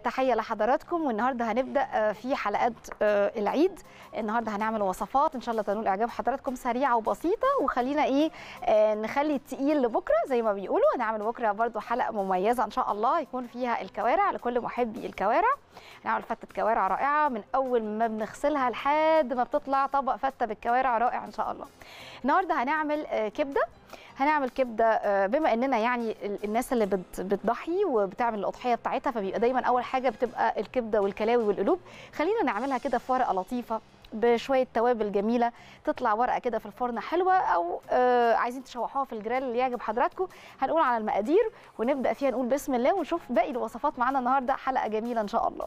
تحية لحضراتكم. والنهاردة هنبدأ في حلقات العيد. النهاردة هنعمل وصفات إن شاء الله تنول إعجاب حضراتكم، سريعة وبسيطة، وخلينا نخلي التقيل لبكرة زي ما بيقولوا. هنعمل بكرة برضو حلقة مميزة إن شاء الله، يكون فيها الكوارع لكل محبي الكوارع. هنعمل فتة كوارع رائعة من أول ما بنغسلها لحد ما بتطلع طبق فتة بالكوارع رائع إن شاء الله. النهاردة هنعمل كبدة، بما اننا يعني الناس اللي بتضحي وبتعمل الاضحيه بتاعتها، فبيبقى دايما اول حاجه بتبقى الكبده والكلاوي والقلوب. خلينا نعملها كده في ورقه لطيفه بشويه توابل جميله، تطلع ورقه كده في الفرن حلوه، او عايزين تشوحوها في الجريل اللي يعجب حضراتكم. هنقول على المقادير ونبدا فيها، نقول بسم الله ونشوف باقي الوصفات معانا النهارده. حلقه جميله ان شاء الله.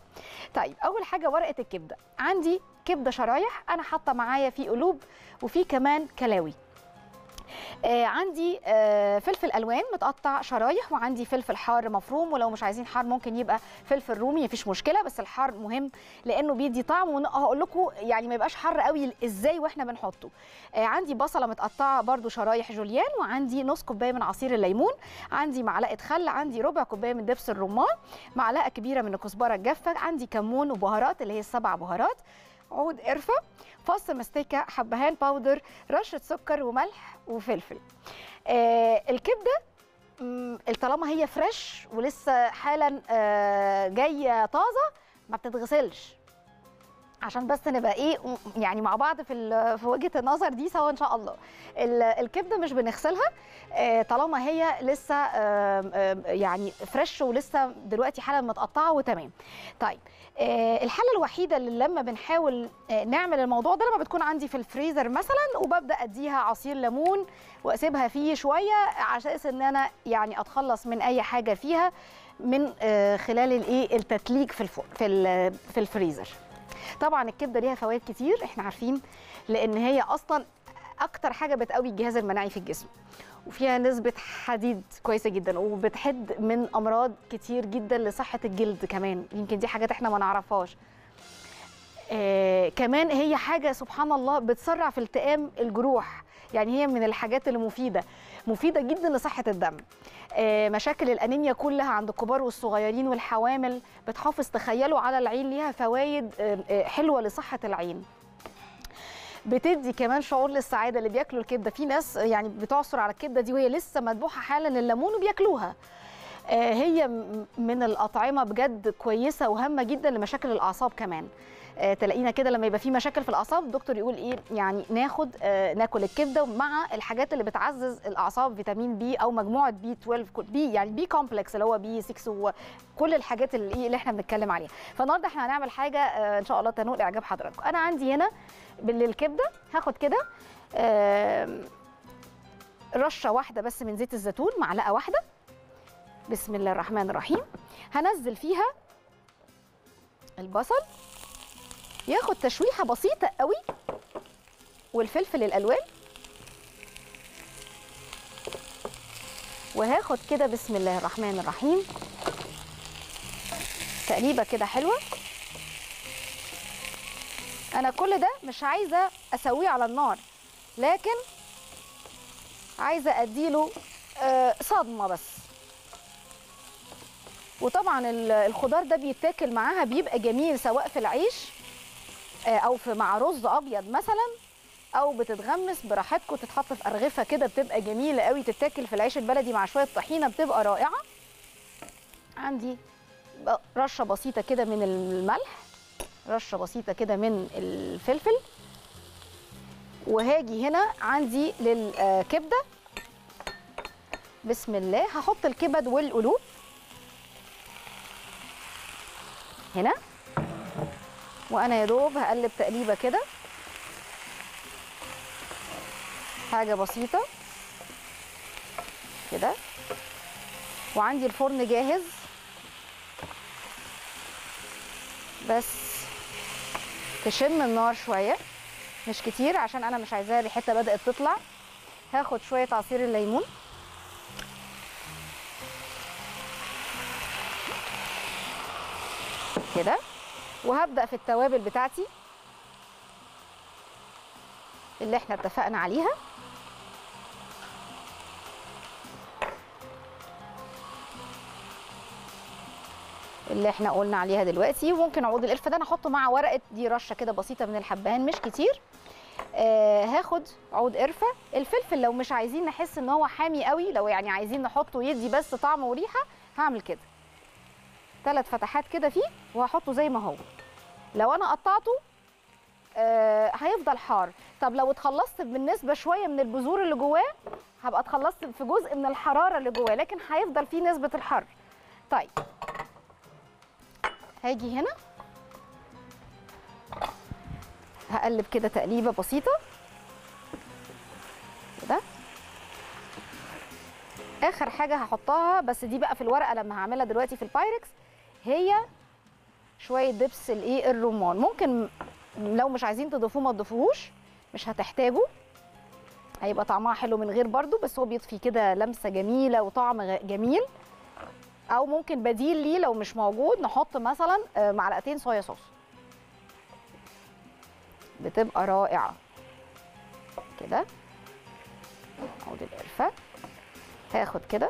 طيب، اول حاجه ورقه الكبده. عندي كبده شرايح، انا حاطه معايا في قلوب وفي كمان كلاوي. عندي فلفل الوان متقطع شرايح، وعندي فلفل حار مفروم، ولو مش عايزين حار ممكن يبقى فلفل رومي مفيش مشكله، بس الحار مهم لانه بيدي طعم، وهقول لكم يعني ما يبقاش حار قوي ازاي واحنا بنحطه. عندي بصله متقطعه برده شرايح جوليان، وعندي نص كوبايه من عصير الليمون، عندي معلقه خل، عندي ربع كوبايه من دبس الرمان، معلقه كبيره من الكزبره الجافه، عندي كمون وبهارات اللي هي السبع بهارات، عود قرفه، فص مستكه، حبهان باودر، رشه سكر وملح وفلفل. الكبده طالما هي فريش ولسه حالا جايه طازه ما بتتغسلش، عشان بس نبقى يعني مع بعض في وجهه النظر دي سوا ان شاء الله. الكبده مش بنغسلها طالما هي لسه يعني فريش ولسه دلوقتي حالا متقطعه وتمام. طيب، الحاله الوحيده اللي لما بنحاول نعمل الموضوع ده لما بتكون عندي في الفريزر مثلا، وببدا اديها عصير ليمون واسيبها فيه شويه على اساس ان انا يعني اتخلص من اي حاجه فيها من خلال التتليج في الفريزر. طبعا الكبده ليها فوائد كتير احنا عارفين، لان هي اصلا اكتر حاجه بتقوي الجهاز المناعي في الجسم، وفيها نسبه حديد كويسه جدا، وبتحد من امراض كتير جدا لصحه الجلد كمان، يمكن دي حاجات احنا ما نعرفهاش. كمان هي حاجه سبحان الله بتسرع في التئام الجروح، يعني هي من الحاجات اللي مفيده جدا لصحه الدم. مشاكل الانيميا كلها عند الكبار والصغيرين والحوامل بتحافظ، تخيلوا، على العين. ليها فوائد حلوه لصحه العين. بتدي كمان شعور للسعاده اللي بياكلوا الكبده، في ناس يعني بتعصر على الكبده دي وهي لسه مدبوحه حالا الليمون وبياكلوها. هي من الاطعمه بجد كويسه وهامه جدا لمشاكل الاعصاب كمان. تلاقينا كده لما يبقى في مشاكل في الاعصاب الدكتور يقول يعني ناكل الكبده مع الحاجات اللي بتعزز الاعصاب، فيتامين بي او مجموعه بي 12 بي، يعني بي كومبلكس اللي هو بي 6 وكل الحاجات اللي احنا بنتكلم عليها. فالنهارده احنا هنعمل حاجه ان شاء الله تنول اعجاب حضراتكم. انا عندي هنا بالكبده هاخد كده رشه واحده بس من زيت الزيتون، معلقه واحده، بسم الله الرحمن الرحيم. هنزل فيها البصل ياخد تشويحه بسيطه قوي، والفلفل الالوان، وهاخد كده بسم الله الرحمن الرحيم تقليبه كده حلوه. انا كل ده مش عايزه اسويه على النار، لكن عايزه اديله صدمه بس. وطبعا الخضار ده بيتاكل معاها بيبقى جميل، سواء في العيش او مع رز ابيض مثلا، او بتتغمس براحتكم، تتحط في ارغفه كده بتبقى جميله قوي، تتاكل في العيش البلدي مع شويه طحينه بتبقى رائعه. عندي رشه بسيطه كده من الملح، رشه بسيطه كده من الفلفل، وهاجي هنا عندي للكبده بسم الله هحط الكبد والقلوب هنا، وانا يا دوب هقلب تقليبه كده، حاجه بسيطه كده. وعندي الفرن جاهز، بس تشم النار شويه مش كتير عشان انا مش عايزاها ريحتها بدات تطلع. هاخد شويه عصير الليمون كده، وهبدأ في التوابل بتاعتي اللي احنا اتفقنا عليها. اللي احنا قلنا عليها دلوقتي. وممكن عود القرفه ده انا احطه مع ورقه دي رشه كده بسيطه من الحبهان مش كتير. هاخد عود قرفه. الفلفل لو مش عايزين نحس ان هو حامي قوي، لو يعني عايزين نحطه يدي بس طعم وريحه، هعمل كده 3 فتحات كده فيه وهحطه زي ما هو. لو انا قطعته هيفضل حار. طب لو اتخلصت بالنسبه شويه من البذور اللي جواه هبقى اتخلصت في جزء من الحراره اللي جواه، لكن هيفضل فيه نسبه الحر. طيب هاجي هنا هقلب كده تقليبه بسيطه كده. اخر حاجه هحطها بس دي بقى في الورقه لما هعملها دلوقتي في البايركس، هي شويه دبس الايه الرمان. ممكن لو مش عايزين تضيفوه ما تضيفوهوش، مش هتحتاجه، هيبقى طعمها حلو من غير برده، بس هو بيضفي كده لمسه جميله وطعم جميل. او ممكن بديل ليه لو مش موجود نحط مثلا 2 معلقة صويا صوص، بتبقى رائعه كده. عود القرفه هاخد كده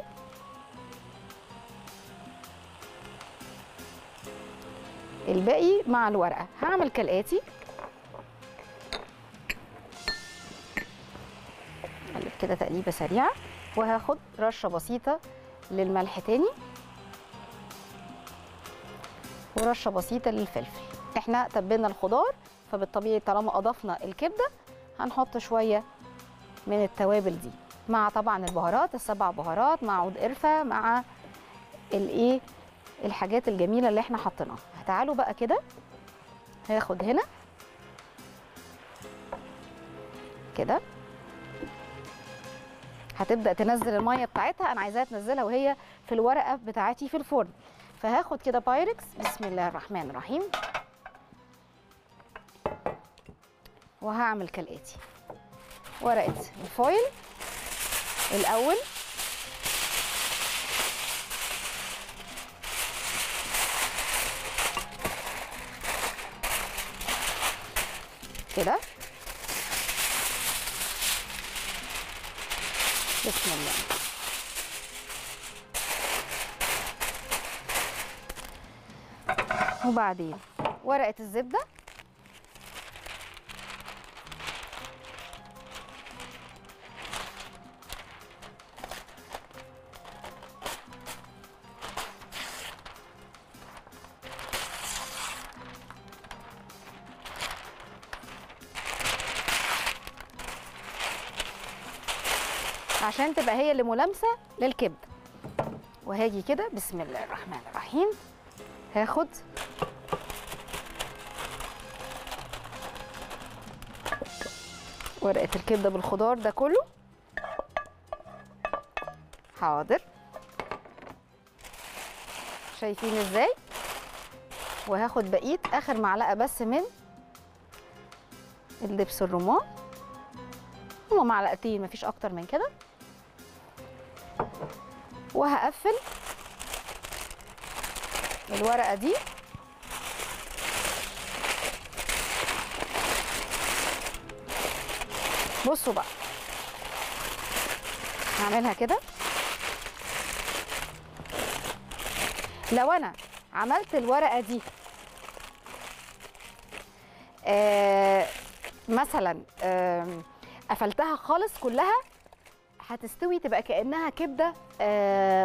الباقي مع الورقه. هعمل كالاتي، اقلب كده تقليبه سريعه، وهاخد رشه بسيطه للملح تاني ورشه بسيطه للفلفل. احنا تبينا الخضار فبالطبيعي طالما اضفنا الكبده هنحط شويه من التوابل دي مع طبعا البهارات، ال7 بهارات مع عود قرفه مع الايه الحاجات الجميله اللي احنا حطيناها. تعالوا بقى كده هاخد هنا كده، هتبدا تنزل الميه بتاعتها. انا عايزاها تنزلها وهي في الورقه بتاعتي في الفرن، فهاخد كده بايركس، بسم الله الرحمن الرحيم، وهعمل كالاتي. ورقه الفويل الاول كده، بسم الله. وبعدين ورقة الزبدة، عشان تبقى هي اللي ملامسه للكبده. وهاجي كده بسم الله الرحمن الرحيم، هاخد ورقه الكبده بالخضار ده كله، حاضر، شايفين ازاي؟ وهاخد بقيه اخر معلقه بس من الدبس الرمان، هما 2 معلقة مفيش اكتر من كده، وهقفل الورقه دي بصوا بقى هعملها كده. لو انا عملت الورقه دي مثلا قفلتها خالص كلها هتستوي، تبقى كأنها كبده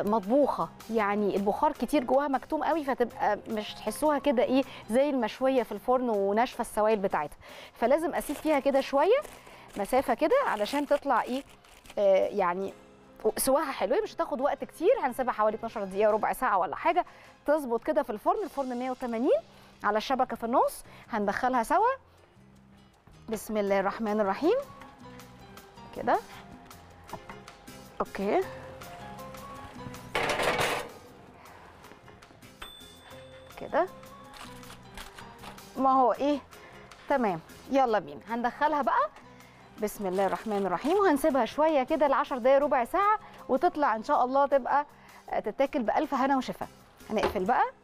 مطبوخه، يعني البخار كتير جواها مكتوم قوي، فتبقى مش تحسوها كده ايه زي المشويه في الفرن وناشفه السوائل بتاعتها. فلازم اسيب فيها كده شويه مسافه كده علشان تطلع ايه يعني سواها حلوه، مش هتاخد وقت كتير، هنسيبها حوالي 12 دقيقه ربع ساعه ولا حاجه تظبط كده في الفرن. الفرن 180 على الشبكه في النص، هندخلها سوا بسم الله الرحمن الرحيم كده. اوكي كده، ما هو ايه تمام. يلا بينا هندخلها بقى بسم الله الرحمن الرحيم، وهنسيبها شويه كده ل10 دقايق ربع ساعه، وتطلع ان شاء الله تبقى تتاكل بألف هنا وشفا. هنقفل بقى